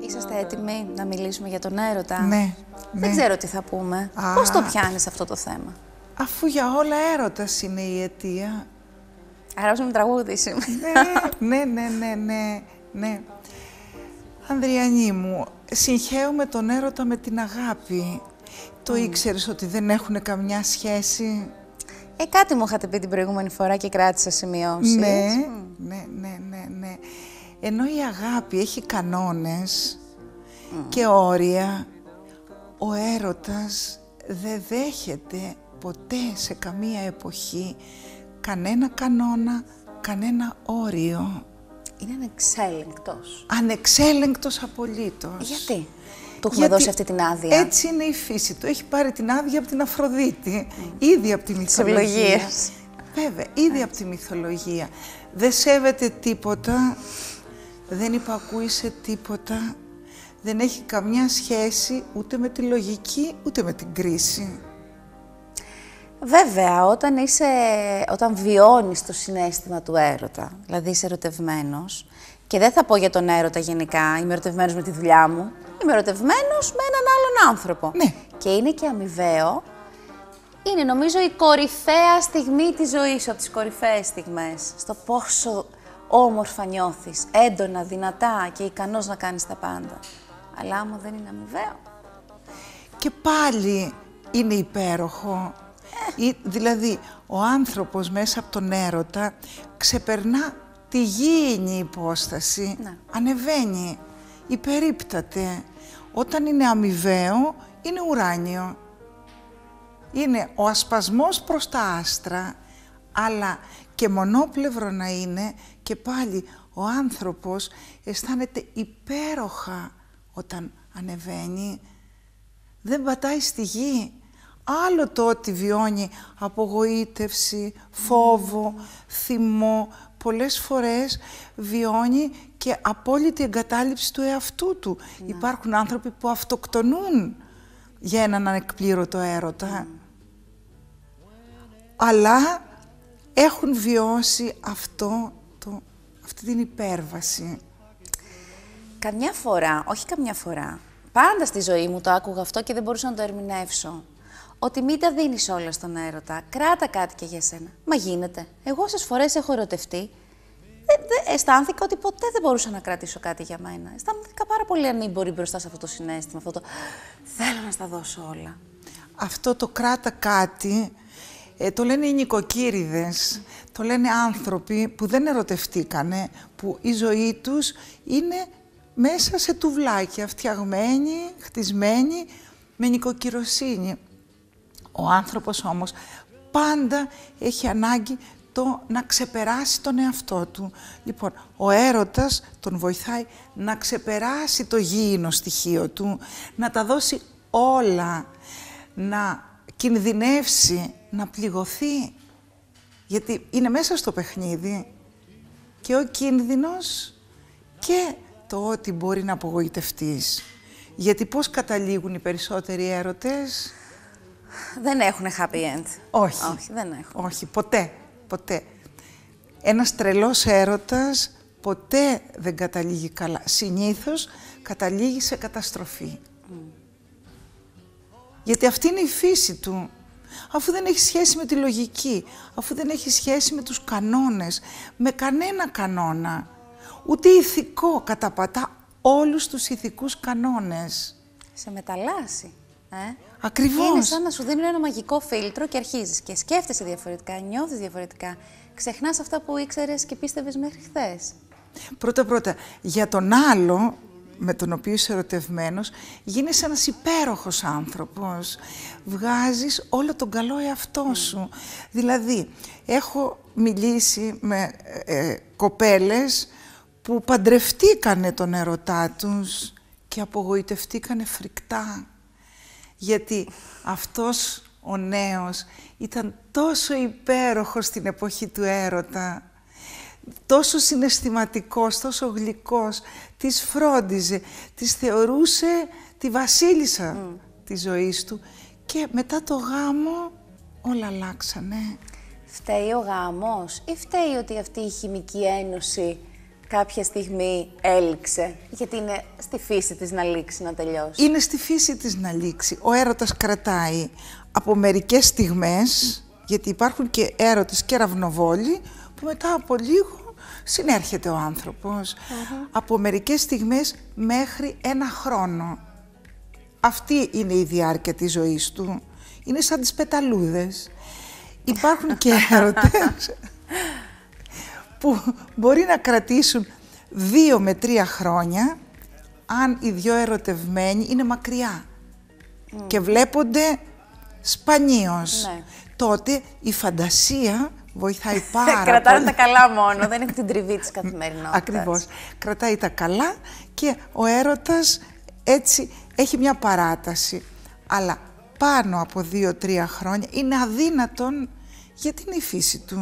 Είσαστε έτοιμοι να μιλήσουμε για τον έρωτα? Ναι. Δεν ξέρω τι θα πούμε. Πώς το πιάνεις αυτό το θέμα? Αφού για όλα έρωτας είναι η αιτία. Αράζουμε τραγούδι σήμερα. Ναι. Ανδριανή μου, συγχαίουμε τον έρωτα με την αγάπη. Το ήξερες ότι δεν έχουν καμιά σχέση? Κάτι μου είχατε πει την προηγούμενη φορά και κράτησα σημειώσεις. Ναι. Ενώ η αγάπη έχει κανόνες και όρια, ο έρωτας δεν δέχεται ποτέ σε καμία εποχή κανένα κανόνα, κανένα όριο. Είναι ανεξέλεγκτος. Ανεξέλεγκτος απολύτως. Γιατί? Του έχουμε δώσει αυτή την άδεια. Έτσι είναι η φύση του. Έχει πάρει την άδεια από την Αφροδίτη. Ήδη από τη μυθολογία. Βέβαια, ήδη από τη μυθολογία. Δεν σέβεται τίποτα, δεν υπακούει σε τίποτα, δεν έχει καμιά σχέση ούτε με τη λογική, ούτε με την κρίση. Βέβαια, όταν βιώνεις το συναίσθημα του έρωτα, δηλαδή είσαι ερωτευμένος, και δεν θα πω για τον έρωτα γενικά, είμαι ερωτευμένος με τη δουλειά μου, είμαι ερωτευμένος με έναν άλλον άνθρωπο. Ναι. Και είναι και αμοιβαίο. Είναι νομίζω η κορυφαία στιγμή της ζωής, από τις κορυφαίες στιγμές, στο πόσο όμορφα νιώθεις, έντονα, δυνατά και ικανός να κάνεις τα πάντα. Αλλά άμα δεν είναι αμοιβαίο. Και πάλι είναι υπέροχο. Δηλαδή, ο άνθρωπος μέσα από τον έρωτα ξεπερνά τη γήινη υπόσταση, ανεβαίνει, υπερίπταται. Όταν είναι αμοιβαίο, είναι ουράνιο. Είναι ο ασπασμός προς τα άστρα, αλλά και μονόπλευρο να είναι, και πάλι ο άνθρωπος αισθάνεται υπέροχα όταν ανεβαίνει. Δεν πατάει στη γη. Άλλο το ότι βιώνει απογοήτευση, φόβο, θυμό. Πολλές φορές βιώνει και απόλυτη εγκατάλειψη του εαυτού του. Υπάρχουν άνθρωποι που αυτοκτονούν για έναν ανεκπλήρωτο έρωτα. Αλλά έχουν βιώσει αυτή την υπέρβαση. Καμιά φορά, όχι καμιά φορά, πάντα στη ζωή μου το άκουγα αυτό και δεν μπορούσα να το ερμηνεύσω. Ότι μην τα δίνεις όλα στον έρωτα, κράτα κάτι και για σένα. Μα γίνεται. Εγώ όσες φορές έχω ερωτευτεί, αισθάνθηκα ότι ποτέ δεν μπορούσα να κρατήσω κάτι για μένα. Αισθάνθηκα πάρα πολύ ανήμπορη μπροστά σε αυτό το συναίσθημα, αυτό το θέλω να στα δώσω όλα. Αυτό το κράτα κάτι, το λένε οι νοικοκύριδες, το λένε άνθρωποι που δεν ερωτευτήκανε, που η ζωή τους είναι μέσα σε τουβλάκια, φτιαγμένοι, χτισμένοι με νοικοκυροσύνη. Ο άνθρωπος όμως πάντα έχει ανάγκη το να ξεπεράσει τον εαυτό του. Λοιπόν, ο έρωτας τον βοηθάει να ξεπεράσει το γήινο στοιχείο του, να τα δώσει όλα, να κινδυνεύσει, να πληγωθεί. Γιατί είναι μέσα στο παιχνίδι και ο κίνδυνος και το ότι μπορεί να απογοητευτείς. Γιατί πώς καταλήγουν οι περισσότεροι έρωτες? Δεν έχουν happy end. Όχι, δεν έχουν. Όχι, ποτέ. Ένας τρελός έρωτας ποτέ δεν καταλήγει καλά. Συνήθως καταλήγει σε καταστροφή. Γιατί αυτή είναι η φύση του. Αφού δεν έχει σχέση με τη λογική, αφού δεν έχει σχέση με τους κανόνες, με κανένα κανόνα, ούτε ηθικό, καταπατά όλους τους ηθικούς κανόνες. Σε μεταλλάσσει. Ακριβώς. Είναι σαν να σου δίνουν ένα μαγικό φίλτρο και αρχίζεις και σκέφτεσαι διαφορετικά, νιώθεις διαφορετικά. Ξεχνάς αυτά που ήξερες και πίστευες μέχρι χθες. Πρώτα, για τον άλλο με τον οποίο είσαι ερωτευμένος, γίνεσαι ένας υπέροχος άνθρωπος. Βγάζεις όλο τον καλό εαυτό σου. Δηλαδή, έχω μιλήσει με κοπέλες που παντρευτήκανε τον ερωτά τους και απογοητευτήκανε φρικτά. Γιατί αυτός ο νέος ήταν τόσο υπέροχος στην εποχή του έρωτα, τόσο συναισθηματικός, τόσο γλυκός, τις φρόντιζε, τις θεωρούσε τη βασίλισσα της ζωής του, και μετά το γάμο όλα αλλάξανε. Φταίει ο γάμος ή φταίει ότι αυτή η χημική ένωση κάποια στιγμή έληξε, γιατί είναι στη φύση της να λήξει, να τελειώσει. Είναι στη φύση της να λήξει. Ο έρωτας κρατάει από μερικές στιγμές, γιατί υπάρχουν και έρωτες και ραυνοβόλοι, που μετά από λίγο συνέρχεται ο άνθρωπος. Από μερικές στιγμές μέχρι ένα χρόνο. Αυτή είναι η διάρκεια της ζωής του. Είναι σαν τις πεταλούδες. Υπάρχουν και έρωτες που μπορεί να κρατήσουν 2 με 3 χρόνια αν οι δυο ερωτευμένοι είναι μακριά και βλέπονται σπανίως. Ναι. Τότε η φαντασία βοηθάει πάρα πολύ. Κρατάει τα καλά μόνο, δεν έχει την τριβή της καθημερινότητας. Ακριβώς. Κρατάει τα καλά και ο έρωτας έτσι έχει μια παράταση. Αλλά πάνω από 2-3 χρόνια είναι αδύνατον, γιατί είναι η φύση του.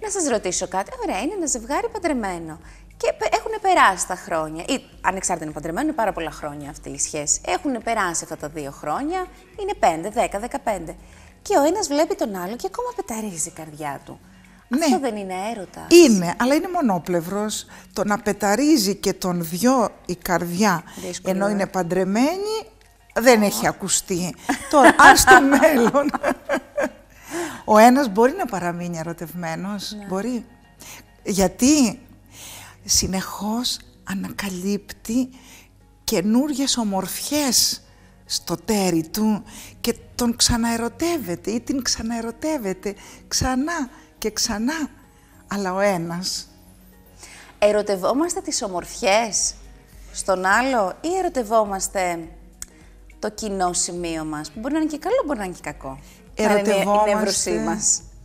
Να σας ρωτήσω κάτι. Ωραία, είναι ένα ζευγάρι παντρεμένο και έχουν περάσει τα χρόνια. Ή ανεξάρτητα είναι παντρεμένο, είναι πάρα πολλά χρόνια αυτή η σχέση. Έχουν περάσει αυτά τα 2 χρόνια, είναι 5, 10, 15. Και ο ένας βλέπει τον άλλο και ακόμα πεταρίζει η καρδιά του. Ναι. Αυτό δεν είναι έρωτα? Είναι, αλλά είναι μονόπλευρος. Το να πεταρίζει και τον δυο η καρδιά, δύσκολο, ενώ είναι παντρεμένη, δεν έχει ακουστεί. Τώρα, αν στο μέλλον... Ο ένας μπορεί να παραμείνει ερωτευμένος, μπορεί. Γιατί συνεχώς ανακαλύπτει καινούριες ομορφιές στο τέρι του και τον ξαναερωτεύεται ή την ξαναερωτεύεται ξανά και ξανά, αλλά ο ένας. Ερωτευόμαστε τις ομορφιές στον άλλο ή ερωτευόμαστε το κοινό σημείο μας, που μπορεί να είναι και καλό, μπορεί να είναι και κακό?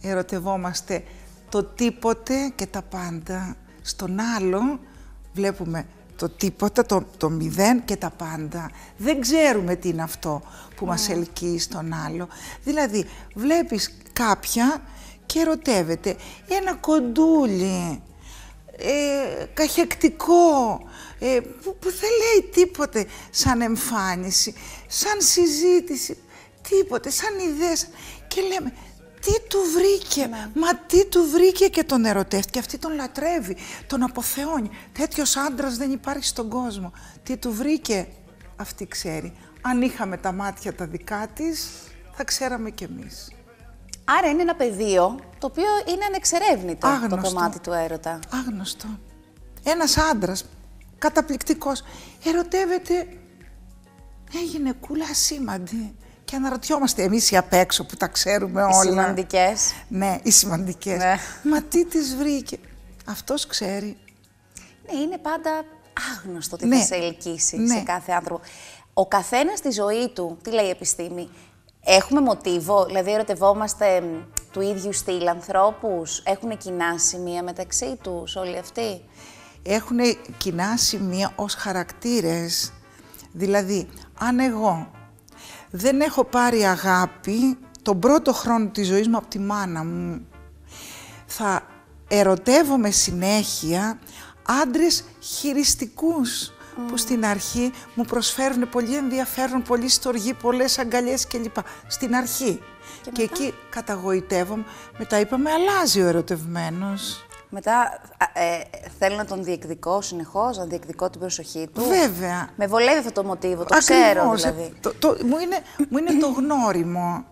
Ερωτευόμαστε το τίποτε και τα πάντα. Στον άλλο βλέπουμε το τίποτα, το μηδέν και τα πάντα. Δεν ξέρουμε τι είναι αυτό που μας ελκύει στον άλλο. Δηλαδή βλέπεις κάποια και ερωτεύεται ένα κοντούλι, καχεκτικό, που δεν λέει τίποτε σαν εμφάνιση, σαν συζήτηση, τίποτε, σαν ιδέες. Και λέμε, τι του βρήκε, μα τι του βρήκε, και τον ερωτεύτηκε. Αυτή τον λατρεύει, τον αποθεώνει. Τέτοιος άντρας δεν υπάρχει στον κόσμο. Τι του βρήκε, αυτή ξέρει. Αν είχαμε τα μάτια τα δικά της, θα ξέραμε κι εμείς. Άρα είναι ένα πεδίο το οποίο είναι ανεξερεύνητο, το κομμάτι του έρωτα. Άγνωστο. Ένας άντρας καταπληκτικός ερωτεύεται μια γυναικούλα ασήμαντη. Και αναρωτιόμαστε εμείς οι απ' έξω που τα ξέρουμε όλα. Οι σημαντικές. Ναι, οι σημαντικές. Ναι. Μα τι τις βρήκε. Αυτός ξέρει. Ναι, είναι πάντα άγνωστο τι θα σε ελκύσει σε κάθε άνθρωπο. Ο καθένας στη ζωή του, τι λέει η επιστήμη, έχουμε μοτίβο, δηλαδή ερωτευόμαστε του ίδιου στυλ ανθρώπους, έχουν κοινά σημεία μεταξύ τους όλοι αυτοί? Έχουν κοινά σημεία ως χαρακτήρες. Δηλαδή, αν εγώ δεν έχω πάρει αγάπη τον πρώτο χρόνο της ζωής μου από τη μάνα μου, θα ερωτεύομαι συνέχεια άντρες χειριστικούς, που στην αρχή μου προσφέρουν πολύ ενδιαφέρον, πολύ στοργή, πολλές αγκαλιές κλπ. Στην αρχή. Και εκεί καταγοητεύομαι. Μετά είπαμε, αλλάζει ο ερωτευμένος. Μετά θέλω να τον διεκδικώ συνεχώς, να διεκδικώ την προσοχή του. Βέβαια. Με βολεύει αυτό το μοτίβο, το ξέρω δηλαδή. Μου είναι το γνώριμο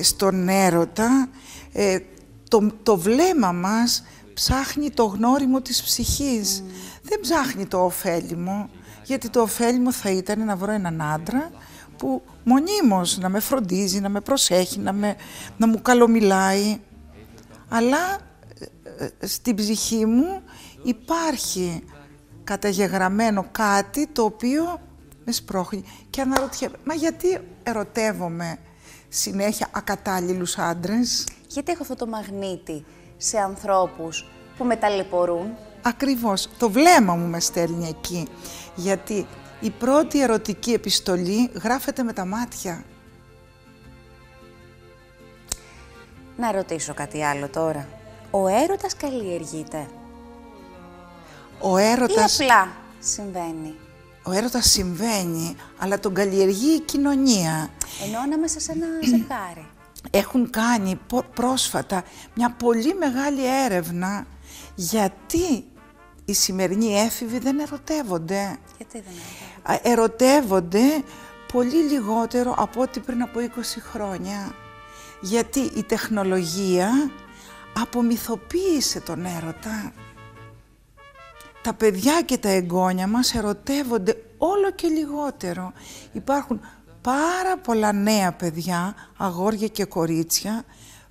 στον έρωτα. Το βλέμμα μας ψάχνει το γνώριμο της ψυχής. Δεν ψάχνει το ωφέλιμο, γιατί το ωφέλιμο θα ήταν να βρω έναν άντρα που μονίμως να με φροντίζει, να με προσέχει, να μου καλομιλάει. Αλλά στην ψυχή μου υπάρχει καταγεγραμμένο κάτι το οποίο με σπρώχνει. Και αναρωτιέμαι, μα γιατί ερωτεύομαι συνέχεια ακατάλληλους άντρες? Γιατί έχω αυτό το μαγνήτη σε ανθρώπους που με ταλαιπωρούν? Ακριβώς. Το βλέμμα μου με στέλνει εκεί. Γιατί η πρώτη ερωτική επιστολή γράφεται με τα μάτια. Να ρωτήσω κάτι άλλο τώρα. Ο έρωτας καλλιεργείται? Ο έρωτας... Ή απλά συμβαίνει? Ο έρωτας συμβαίνει, αλλά τον καλλιεργεί η κοινωνία. Ενώ ανάμεσα σε ένα ζευγάρι. Έχουν κάνει πρόσφατα μια πολύ μεγάλη έρευνα γιατί οι σημερινοί έφηβοι δεν ερωτεύονται. Γιατί δεν ερωτεύονται? Ερωτεύονται πολύ λιγότερο από ό,τι πριν από 20 χρόνια. Γιατί η τεχνολογία απομυθοποίησε τον έρωτα. Τα παιδιά και τα εγγόνια μας ερωτεύονται όλο και λιγότερο. Υπάρχουν πάρα πολλά νέα παιδιά, αγόρια και κορίτσια,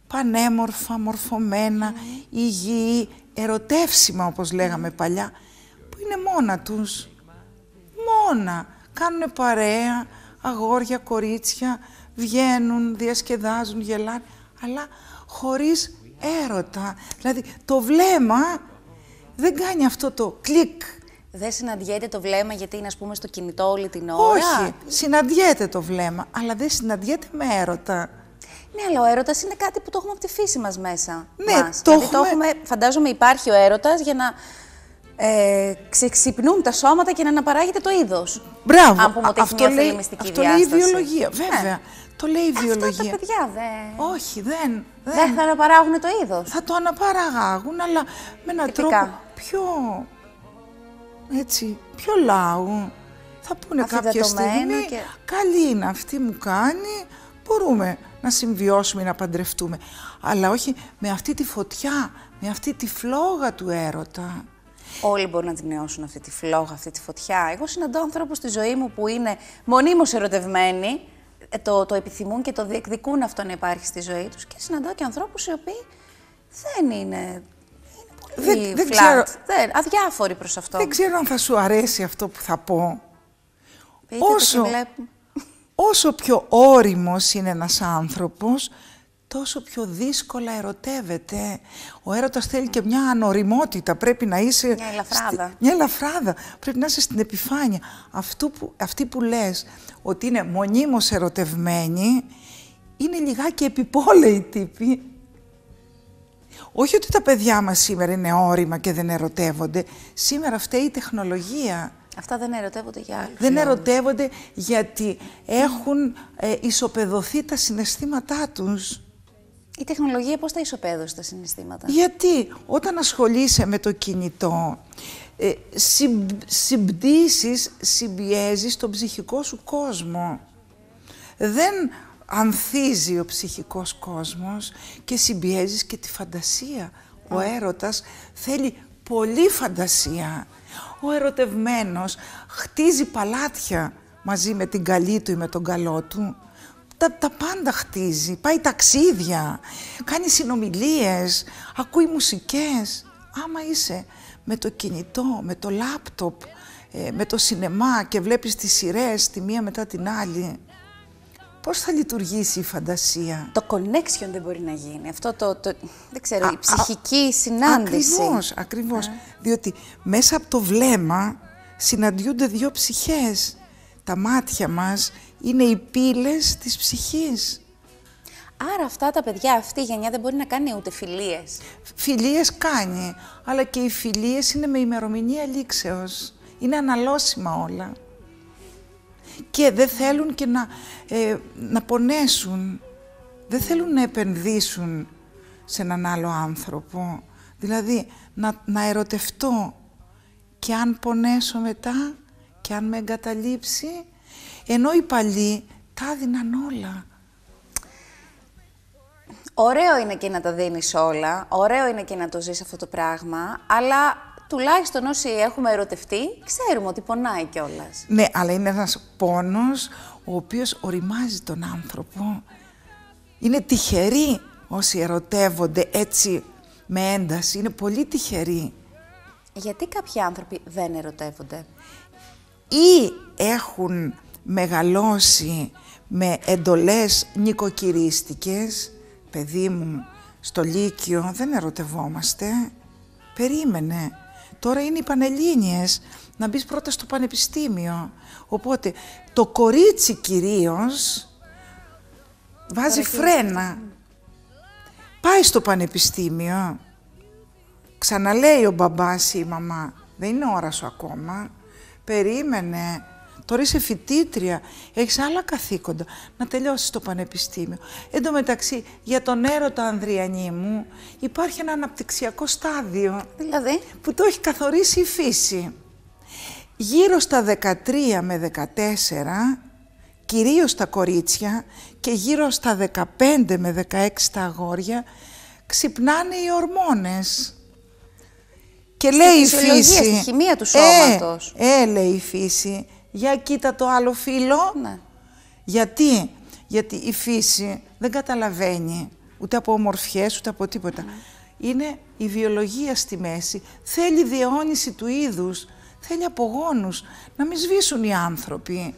πανέμορφα, μορφωμένα, υγιή, ερωτεύσιμα όπως λέγαμε παλιά, που είναι μόνα τους. Μόνα. Κάνουν παρέα, αγόρια, κορίτσια, βγαίνουν, διασκεδάζουν, γελάνε, αλλά χωρίς έρωτα. Δηλαδή το βλέμμα δεν κάνει αυτό το κλικ. Δεν συναντιέται το βλέμμα γιατί είναι, ας πούμε, στο κινητό όλη την ώρα. Όχι, συναντιέται το βλέμμα, αλλά δεν συναντιέται με έρωτα. Ναι, αλλά ο έρωτας είναι κάτι που το έχουμε από τη φύση μας μέσα. Ναι, μας. Το έχουμε. Φαντάζομαι υπάρχει ο έρωτας για να ξεξυπνούν τα σώματα και να αναπαράγεται το είδος. Μπράβο. Αν πούμε ότι αυτό έχει μια θελημιστική διάσταση. Αυτό λέει η βιολογία, βέβαια. Ναι. Το λέει η βιολογία. Αυτά τα παιδιά δεν... Όχι, δεν θα αναπαράγουν το είδος. Θα το αναπαράγουν, αλλά με έναν τρόπο πιο... έτσι, πιο λάγου. Θα πούνε κάποια στιγμή, και... καλή είναι αυτή, μου κάνει, μπορούμε να συμβιώσουμε ή να παντρευτούμε. Αλλά όχι με αυτή τη φωτιά, με αυτή τη φλόγα του έρωτα. Όλοι μπορούν να την νεώσουν αυτή τη φλόγα, αυτή τη φωτιά. Εγώ συναντώ ανθρώπους στη ζωή μου που είναι μονίμως ερωτευμένοι, το επιθυμούν και το διεκδικούν αυτό να υπάρχει στη ζωή τους, και συναντώ και ανθρώπους οι οποίοι δεν είναι... Δεν ξέρω. Αδιάφοροι προς αυτό. Δεν ξέρω αν θα σου αρέσει αυτό που θα πω. Όσο πιο ώριμος είναι ένας άνθρωπος, τόσο πιο δύσκολα ερωτεύεται. Ο έρωτας θέλει και μια ανοριμότητα. Πρέπει να είσαι... μια ελαφράδα. Μια ελαφράδα. Πρέπει να είσαι στην επιφάνεια. Αυτοί που λες ότι είναι μονίμως ερωτευμένοι, είναι λιγάκι επιπόλαιοι τύποι. Όχι ότι τα παιδιά μας σήμερα είναι όριμα και δεν ερωτεύονται. Σήμερα φταίει η τεχνολογία. Αυτά δεν ερωτεύονται για άλλους. Δεν ερωτεύονται γιατί έχουν ισοπεδωθεί τα συναισθήματά τους. Η τεχνολογία πώς τα ισοπαίδωσε τα συναισθήματα? Γιατί όταν ασχολείσαι με το κινητό, συμπιέζεις τον ψυχικό σου κόσμο. Δεν... ανθίζει ο ψυχικός κόσμος και συμπιέζεις και τη φαντασία. Ο έρωτας θέλει πολλή φαντασία. Ο ερωτευμένος χτίζει παλάτια μαζί με την καλή του ή με τον καλό του. Τα πάντα χτίζει, πάει ταξίδια, κάνει συνομιλίες, ακούει μουσικές. Άμα είσαι με το κινητό, με το λάπτοπ, με το σινεμά και βλέπεις τις σειρές τη μία μετά την άλλη, πώς θα λειτουργήσει η φαντασία? Το connection δεν μπορεί να γίνει. Αυτό δεν ξέρω, η ψυχική συνάντηση. Ακριβώς. Διότι μέσα από το βλέμμα συναντιούνται δύο ψυχές. Τα μάτια μας είναι οι πύλες της ψυχής. Άρα αυτά τα παιδιά, αυτή η γενιά δεν μπορεί να κάνει ούτε φιλίες. Φιλίες κάνει, αλλά και οι φιλίες είναι με ημερομηνία λήξεως. Είναι αναλώσιμα όλα. Και δεν θέλουν και να πονέσουν, δεν θέλουν να επενδύσουν σε έναν άλλο άνθρωπο. Δηλαδή, να ερωτευτώ και αν πονέσω μετά και αν με εγκαταλείψει, ενώ οι παλιοί τα έδιναν όλα. Ωραίο είναι και να τα δίνεις όλα, ωραίο είναι και να το ζεις αυτό το πράγμα, αλλά... τουλάχιστον όσοι έχουμε ερωτευτεί, ξέρουμε ότι πονάει κιόλας. Ναι, αλλά είναι ένας πόνος ο οποίος οριμάζει τον άνθρωπο. Είναι τυχεροί όσοι ερωτεύονται έτσι με ένταση, είναι πολύ τυχεροί. Γιατί κάποιοι άνθρωποι δεν ερωτεύονται? Ή έχουν μεγαλώσει με εντολές νοικοκυρίστικες. Παιδί μου, στο Λύκειο δεν ερωτευόμαστε. Περίμενε. Τώρα είναι οι Πανελλήνιες, να μπεις πρώτα στο πανεπιστήμιο. Οπότε το κορίτσι κυρίως βάζει φρένα. Πάει στο πανεπιστήμιο. Ξαναλέει ο μπαμπάς ή η μαμά, δεν είναι ώρα σου ακόμα. Περίμενε. τώρα είσαι φοιτήτρια, έχεις άλλα καθήκοντα, να τελειώσεις το πανεπιστήμιο. Εν τω μεταξύ, για τον έρωτα Ανδριανή μου υπάρχει ένα αναπτυξιακό στάδιο, δηλαδή, που το έχει καθορίσει η φύση. Γύρω στα 13 με 14, κυρίως τα κορίτσια, και γύρω στα 15 με 16 τα αγόρια, ξυπνάνε οι ορμόνες. Και λέει η φύση, στη χημεία του σώματος. Λέει η φύση, για κοίτα το άλλο φύλλο. Ναι. Γιατί? Γιατί η φύση δεν καταλαβαίνει ούτε από ομορφιές, ούτε από τίποτα. Ναι. Είναι η βιολογία στη μέση. Θέλει διαιώνιση του είδους, θέλει απογόνους, να μην σβήσουν οι άνθρωποι.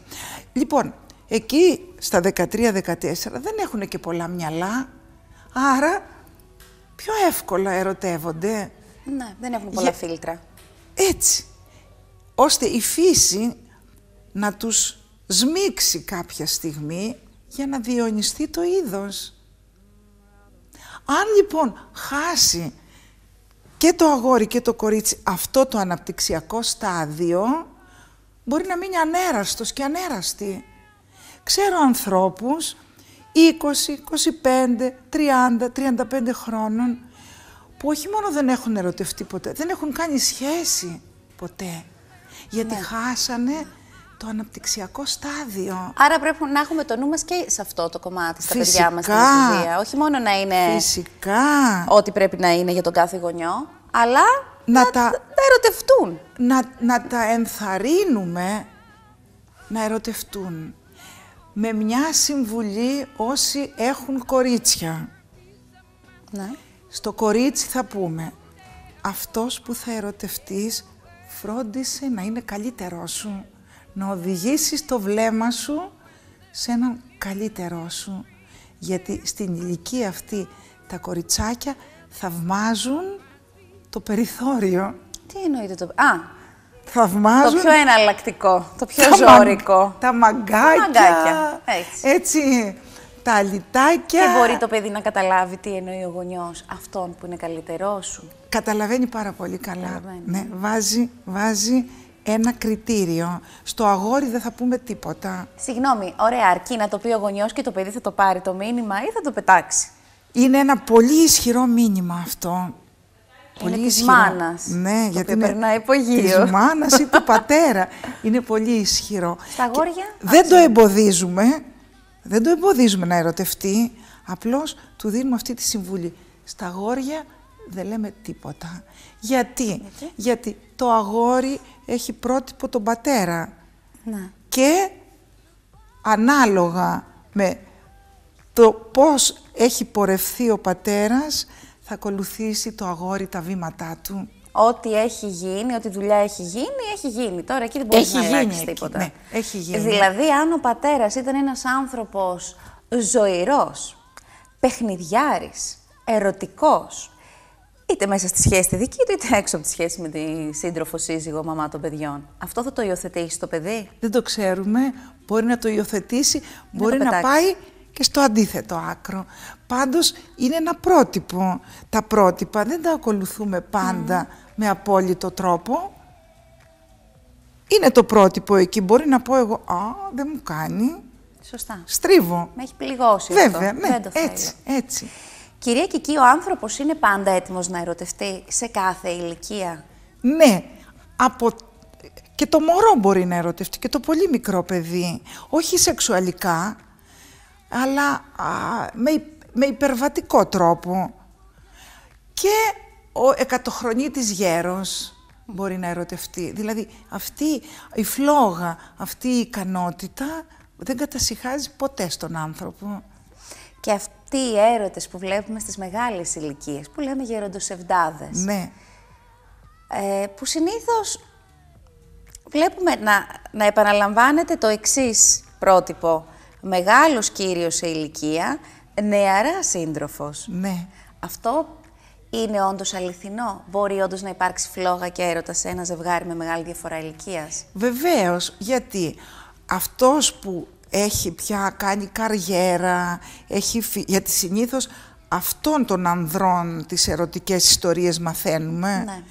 Λοιπόν, εκεί στα 13-14 δεν έχουν και πολλά μυαλά, άρα πιο εύκολα ερωτεύονται. Ναι, δεν έχουν πολλά φίλτρα. Έτσι, ώστε η φύση να τους σμίξει κάποια στιγμή για να διαιωνιστεί το είδος. Αν λοιπόν χάσει και το αγόρι και το κορίτσι αυτό το αναπτυξιακό στάδιο, μπορεί να μείνει ανέραστος και ανέραστη. Ξέρω ανθρώπους 20, 25, 30, 35 χρόνων που όχι μόνο δεν έχουν ερωτευτεί ποτέ, δεν έχουν κάνει σχέση ποτέ, γιατί χάσανε το αναπτυξιακό στάδιο. Άρα πρέπει να έχουμε το νου μας και σε αυτό το κομμάτι, στα παιδιά μας, στην εφηβεία. Όχι μόνο να είναι ό,τι πρέπει να είναι για τον κάθε γονιό, αλλά να ερωτευτούν. Να τα ενθαρρύνουμε να ερωτευτούν. Με μια συμβουλή όσοι έχουν κορίτσια. Ναι. Στο κορίτσι θα πούμε, αυτός που θα ερωτευτείς, φρόντισε να είναι καλύτερό σου, να οδηγήσεις το βλέμμα σου σε έναν καλύτερό σου. Γιατί στην ηλικία αυτή τα κοριτσάκια θαυμάζουν το περιθώριο. Τι εννοείται το... Θαυμάζουν... Το πιο εναλλακτικό, το πιο ζώρικο. Τα μαγκάκια, έτσι... Τα αλυτάκια. Και μπορεί το παιδί να καταλάβει τι εννοεί ο γονιός, αυτόν που είναι καλύτερό σου. Καταλαβαίνει πάρα πολύ καλά. Ναι, βάζει ένα κριτήριο. Στο αγόρι δεν θα πούμε τίποτα. Συγγνώμη, ωραία, αρκεί να το πει ο γονιός και το παιδί θα το πάρει το μήνυμα ή θα το πετάξει? Είναι ένα πολύ ισχυρό μήνυμα αυτό. Είναι πολύ της μάνας. Ναι, το γιατί περνάει υπογείως. Της μάνας ή του πατέρα. Είναι πολύ ισχυρό. Στα αγόρια. Δεν το εμποδίζουμε. Δεν το εμποδίζουμε να ερωτευτεί, απλώς του δίνουμε αυτή τη συμβουλή. Στα αγόρια δεν λέμε τίποτα. Γιατί το αγόρι έχει πρότυπο τον πατέρα. Να. Και ανάλογα με το πώς έχει πορευθεί ο πατέρας, θα ακολουθήσει το αγόρι τα βήματά του. Ό,τι έχει γίνει, ό,τι δουλειά έχει γίνει, έχει γίνει. Τώρα εκεί δεν μπορείς να αλλάξεις τίποτα. Ναι, έχει γίνει. Δηλαδή, αν ο πατέρας ήταν ένας άνθρωπος ζωηρός, παιχνιδιάρης, ερωτικός, είτε μέσα στη σχέση τη δική του, είτε έξω από τη σχέση με τη σύντροφο, σύζυγο, μαμά των παιδιών, αυτό θα το υιοθετήσει το παιδί? Δεν το ξέρουμε. Μπορεί να το υιοθετήσει, μπορεί να πάει και στο αντίθετο άκρο. Πάντως είναι ένα πρότυπο. Τα πρότυπα δεν τα ακολουθούμε πάντα με απόλυτο τρόπο. Είναι το πρότυπο εκεί. Μπορεί να πω εγώ, δεν μου κάνει. Σωστά. Στρίβω. Με έχει πληγώσει. Βέβαια, αυτό. Ναι, δεν το θέλω. Έτσι. Κυρία Κική, ο άνθρωπος είναι πάντα έτοιμος να ερωτευτεί σε κάθε ηλικία? Ναι. Και το μωρό μπορεί να ερωτευτεί και το πολύ μικρό παιδί. Όχι σεξουαλικά, αλλά με υπερβατικό τρόπο. Και ο εκατοχρονίτης γέρος μπορεί να ερωτευτεί. Δηλαδή αυτή η φλόγα, αυτή η ικανότητα δεν κατασυχάζει ποτέ στον άνθρωπο. Και αυτοί οι έρωτες που βλέπουμε στις μεγάλες ηλικίες, που λέμε γεροντοσευδάδες, ναι. Που συνήθως βλέπουμε να επαναλαμβάνεται το εξής πρότυπο. Μεγάλος κύριος σε ηλικία, νεαρά σύντροφος. Ναι. Αυτό είναι όντως αληθινό? Μπορεί όντως να υπάρξει φλόγα και έρωτα σε ένα ζευγάρι με μεγάλη διαφορά ηλικίας? Βεβαίως, γιατί αυτός που έχει πια κάνει καριέρα, γιατί συνήθως αυτών των ανδρών τις ερωτικές ιστορίες μαθαίνουμε,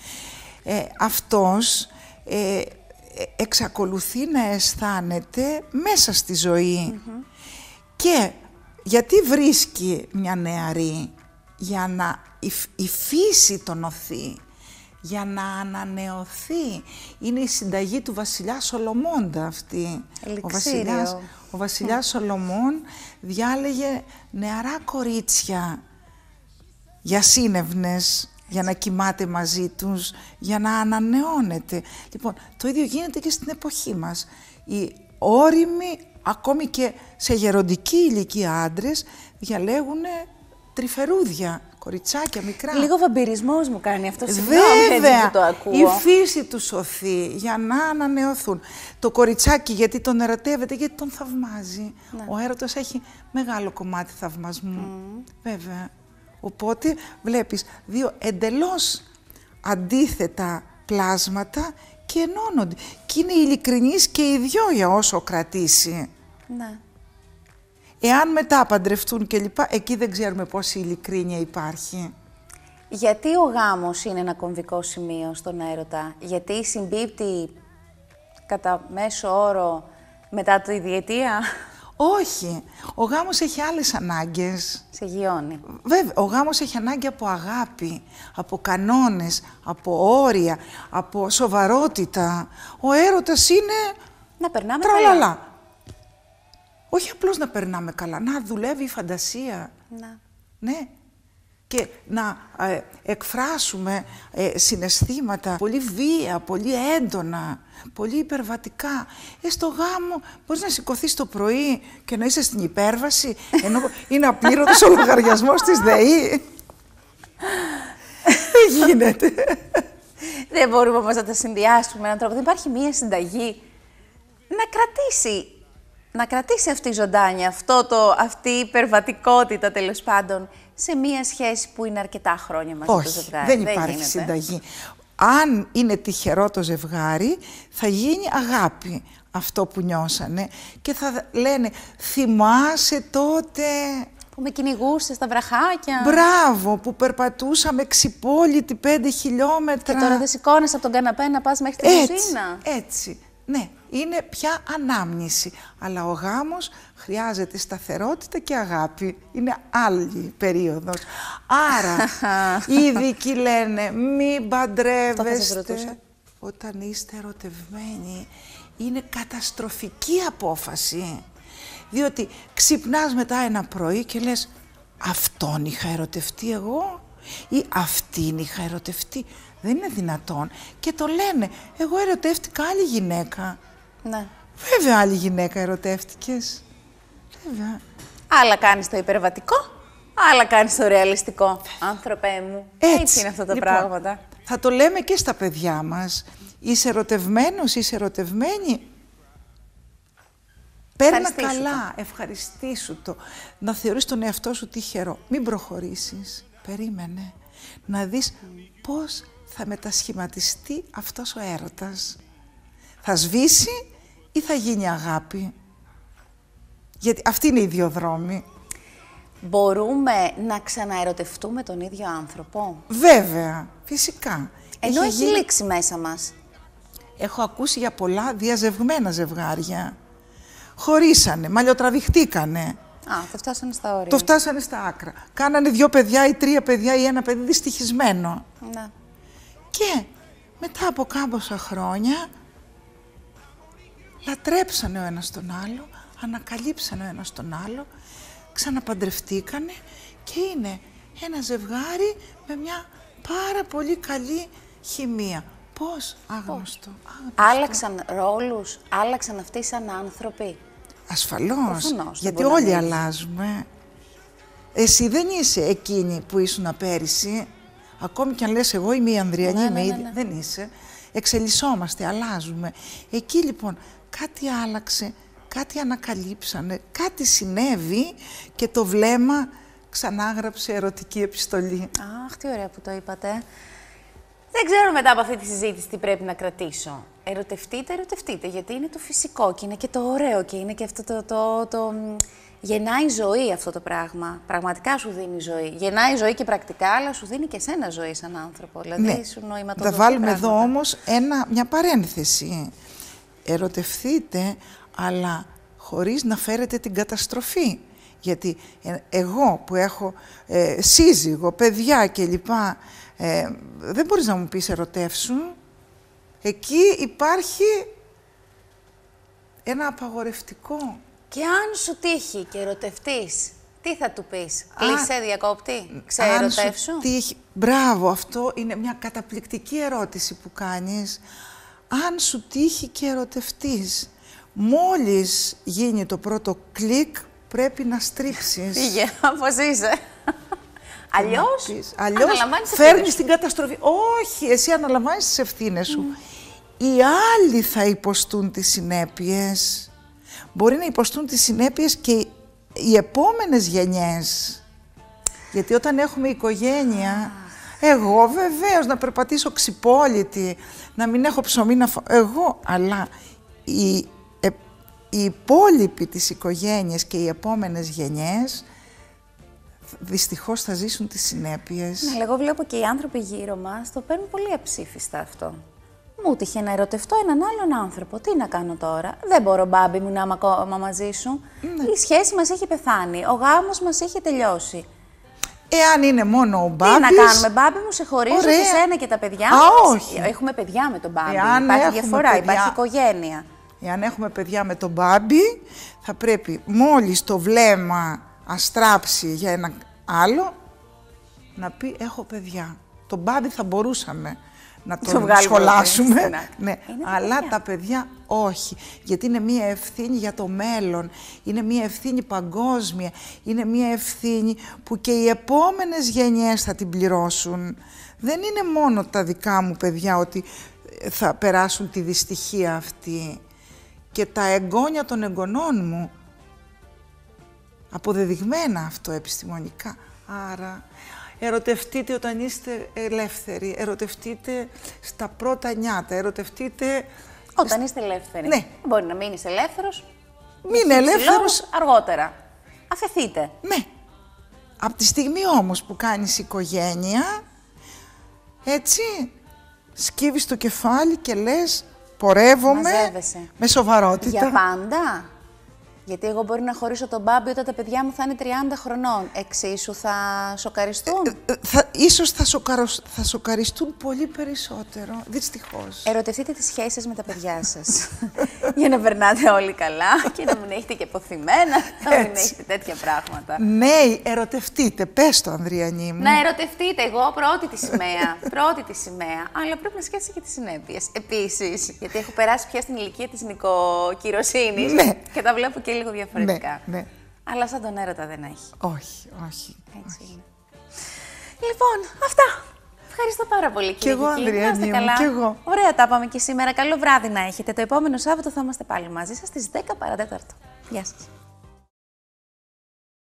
αυτός εξακολουθεί να αισθάνεται μέσα στη ζωή. Και γιατί βρίσκει μια νεαρή? Για να η φύση τον οθεί, για να ανανεωθεί. Είναι η συνταγή του βασιλιά Σολομώντα αυτή. Ο βασιλιάς Σολομών διάλεγε νεαρά κορίτσια για σύνευνες, για να κοιμάται μαζί τους, για να ανανεώνεται. Λοιπόν, το ίδιο γίνεται και στην εποχή μας. Οι όριμοι, ακόμη και σε γεροντική ηλικία άντρες, διαλέγουν τρυφερούδια, κοριτσάκια μικρά. Λίγο βαμπυρισμός μου κάνει αυτό, βέβαια, το ακούω. Η φύση του σωθεί για να ανανεωθούν. Το κοριτσάκι γιατί τον ερωτεύεται, γιατί τον θαυμάζει. Ναι. Ο έρωτος έχει μεγάλο κομμάτι θαυμασμού, βέβαια. Οπότε βλέπεις δύο εντελώς αντίθετα πλάσματα και ενώνονται. Και είναι ειλικρινής και οι δυο για όσο κρατήσει. Ναι. Εάν μετά παντρευτούν και λοιπά, εκεί δεν ξέρουμε πόση ειλικρίνεια υπάρχει. Γιατί ο γάμος είναι ένα κομβικό σημείο στον έρωτα? Γιατί συμπίπτει κατά μέσο όρο μετά τη διετία? Όχι. Ο γάμος έχει άλλες ανάγκες. Σε γιώνει. Βέβαια. Ο γάμος έχει ανάγκη από αγάπη, από κανόνες, από όρια, από σοβαρότητα. Ο έρωτας είναι... να περνάμε καλά. Όχι απλώς να περνάμε καλά, να δουλεύει η φαντασία. Να. Ναι. Και να εκφράσουμε συναισθήματα πολύ βία, πολύ έντονα, πολύ υπερβατικά. Στο γάμο μπορείς να σηκωθείς το πρωί και να είσαι στην υπέρβαση, ενώ είναι απλήρωτος ο λογαριασμός της ΔΕΗ. Δεν γίνεται. Δεν μπορούμε όμως να τα συνδυάσουμε με έναν τρόπο. Δεν υπάρχει μία συνταγή να κρατήσει. Να κρατήσει αυτή η ζωντάνια, αυτή η υπερβατικότητα τέλος πάντων, σε μία σχέση που είναι αρκετά χρόνια μαζί το ζευγάρι. Όχι, δεν υπάρχει συνταγή. Αν είναι τυχερό το ζευγάρι, θα γίνει αγάπη αυτό που νιώσανε και θα λένε «θυμάσαι τότε...» που με κυνηγούσε στα βραχάκια. Μπράβο, που περπατούσαμε ξυπόλυτοι 5 χιλιόμετρα. Και τώρα δεν σηκώνεσαι από τον καναπέ να πας μέχρι τη κουζίνα. Έτσι. Ναι, είναι πια ανάμνηση, αλλά ο γάμος χρειάζεται σταθερότητα και αγάπη. Είναι άλλη περίοδος. Άρα, οι ειδικοί λένε μην παντρεύεστε όταν είστε ερωτευμένοι. Είναι καταστροφική απόφαση, διότι ξυπνάς μετά ένα πρωί και λες «αυτόν είχα ερωτευτεί εγώ» ή «αυτήν είχα ερωτευτεί». Δεν είναι δυνατόν. Και το λένε. Εγώ ερωτεύτηκα άλλη γυναίκα. Ναι. Βέβαια άλλη γυναίκα ερωτεύτηκες. Βέβαια. Άλλα κάνεις το υπερβατικό, άλλα κάνεις το ρεαλιστικό. Άνθρωπέ μου. Έτσι είναι αυτά τα πράγματα. Θα το λέμε και στα παιδιά μας. Είσαι ερωτευμένος, είσαι ερωτευμένη. Παίρνα καλά, ευχαριστήσου το. Να θεωρείς τον εαυτό σου τυχερό. Μην προχωρήσεις. Περίμενε. Να δεις πώς θα μετασχηματιστεί αυτός ο έρωτας. Θα σβήσει ή θα γίνει αγάπη? Γιατί αυτοί είναι οι δύο δρόμοι. Μπορούμε να ξαναερωτευτούμε τον ίδιο άνθρωπο? Βέβαια, φυσικά. Ενώ έχει λήξει μέσα μας. Έχω ακούσει για πολλά διαζευγμένα ζευγάρια. Χωρίσανε, μαλλιοτραβηχτήκανε. Το φτάσανε στα όρια. Το φτάσανε στα άκρα. Κάνανε 2 παιδιά ή 3 παιδιά ή 1 παιδί δυστυχισμένο. Ναι. Και μετά από κάμποσα χρόνια λατρέψανε ο ένας τον άλλο, ανακαλύψανε ο ένας τον άλλο, ξαναπαντρευτήκανε και είναι ένα ζευγάρι με μια πάρα πολύ καλή χημεία. Πώς? Άγνωστο. Άλλαξαν ρόλους, άλλαξαν αυτοί σαν άνθρωποι. Ασφαλώς, γιατί όλοι αλλάζουμε. Εσύ δεν είσαι εκείνη που ήσουν πέρυσι. Ακόμη κι αν λες εγώ είμαι η Ανδριανή, δεν είσαι. Εξελισσόμαστε, αλλάζουμε. Εκεί λοιπόν κάτι άλλαξε, κάτι ανακαλύψανε, κάτι συνέβη και το βλέμμα ξανάγραψε ερωτική επιστολή. Αχ, τι ωραία που το είπατε. Δεν ξέρω μετά από αυτή τη συζήτηση τι πρέπει να κρατήσω. Ερωτευτείτε, ερωτευτείτε, γιατί είναι το φυσικό και είναι και το ωραίο και είναι και αυτό το γεννάει ζωή αυτό το πράγμα. Πραγματικά σου δίνει ζωή. Γεννάει ζωή και πρακτικά, αλλά σου δίνει και σένα ζωή σαν άνθρωπο. Δηλαδή, σου νοηματοδοτεί. Θα βάλουμε εδώ όμως μια παρένθεση. ερωτευθείτε, αλλά χωρίς να φέρετε την καταστροφή. Γιατί εγώ που έχω σύζυγο, παιδιά κλπ, δεν μπορείς να μου πεις ερωτεύσουν. Εκεί υπάρχει ένα απαγορευτικό. Και αν σου τύχει και ερωτευτείς, τι θα του πεις? Κλείσε διακόπτη, ξεερωτεύσου. Αν σου τύχει, μπράβο, αυτό είναι μια καταπληκτική ερώτηση που κάνεις. Αν σου τύχει και ερωτευτείς, μόλις γίνει το πρώτο κλικ, πρέπει να στρίψεις. Φύγε, όπως είσαι. Αλλιώς, φέρνεις την καταστροφή. Όχι, εσύ αναλαμβάνεις τις ευθύνες σου. Οι άλλοι θα υποστούν τις συνέπειες. Μπορεί να υποστούν τις συνέπειες και οι επόμενες γενιές. Γιατί όταν έχουμε οικογένεια, εγώ βεβαίως να περπατήσω ξυπόλυτη, να μην έχω ψωμί να φάω. Εγώ, αλλά οι υπόλοιποι της οικογένειας και οι επόμενες γενιές δυστυχώς θα ζήσουν τις συνέπειες. Ναι, εγώ βλέπω και οι άνθρωποι γύρω μας το παίρνουν πολύ αψήφιστα αυτό. Μου τύχε να ερωτευτώ έναν άλλον άνθρωπο. Τι να κάνω τώρα? Δεν μπορώ, μπάμπι μου, να είμαι ακόμα μαζί σου. Ναι. Η σχέση μας έχει πεθάνει. Ο γάμος μας έχει τελειώσει. Εάν είναι μόνο ο μπάμπης. Τι να κάνουμε, μπάμπι μου, σε χωρίζω και εσένα και τα παιδιά μου. Α, όχι. Έχουμε παιδιά με τον μπάμπι. Υπάρχει διαφορά, υπάρχει οικογένεια. Εάν έχουμε παιδιά με τον μπάμπι, θα πρέπει μόλις το βλέμμα αστράψει για ένα άλλο, να πει έχω παιδιά. Τον μπάμπι θα μπορούσαμε να τον σχολάσουμε, ναι. Αλλά τα παιδιά όχι. Γιατί είναι μία ευθύνη για το μέλλον, είναι μία ευθύνη παγκόσμια, είναι μία ευθύνη που και οι επόμενες γενιές θα την πληρώσουν. Δεν είναι μόνο τα δικά μου παιδιά ότι θα περάσουν τη δυστυχία αυτή. Και τα εγγόνια των εγγονών μου, αποδεδειγμένα αυτό επιστημονικά. Άρα, ερωτευτείτε όταν είστε ελεύθεροι, ερωτευτείτε στα πρώτα νιάτα, ερωτευτείτε... Όταν είστε ελεύθεροι. Ναι. Μπορεί να μείνεις ελεύθερος, μείνε ελεύθερος αργότερα. Αφεθείτε. Ναι. Από τη στιγμή όμως που κάνεις οικογένεια, έτσι, σκύβεις το κεφάλι και λες... Πορεύομαι μαζεύεσαι. Με σοβαρότητα. Για πάντα. Γιατί εγώ μπορεί να χωρίσω τον μπάμπι όταν τα παιδιά μου θα είναι 30 χρονών. Εξίσου θα σοκαριστούν. Ίσως θα σοκαριστούν πολύ περισσότερο. Δυστυχώς. Ερωτευτείτε τις σχέσεις με τα παιδιά σας. Για να περνάτε όλοι καλά και να μην έχετε και ποθημένα. Να μην έχετε τέτοια πράγματα. Ναι, ερωτευτείτε. Πες το, Ανδριανή μου. Να ερωτευτείτε. Εγώ πρώτη τη σημαία. Πρώτη τη σημαία. Αλλά πρέπει να σκέφτεσαι και τις συνέπειες. Επίσης, γιατί έχω περάσει πια στην ηλικία της νοικοκυροσύνης και τα βλέπω και λίγο διαφορετικά. Ναι, ναι. Αλλά σαν τον έρωτα δεν έχει. Όχι, όχι. Έτσι όχι. Είναι. Λοιπόν, αυτά. Ευχαριστώ πάρα πολύ, κύριε Κική. Ανδριανή μου, κι εγώ. Ωραία τα πάμε και σήμερα. Καλό βράδυ να έχετε. Το επόμενο Σάββατο θα είμαστε πάλι μαζί σας στις 10 παρά τέταρτο. Γεια σας.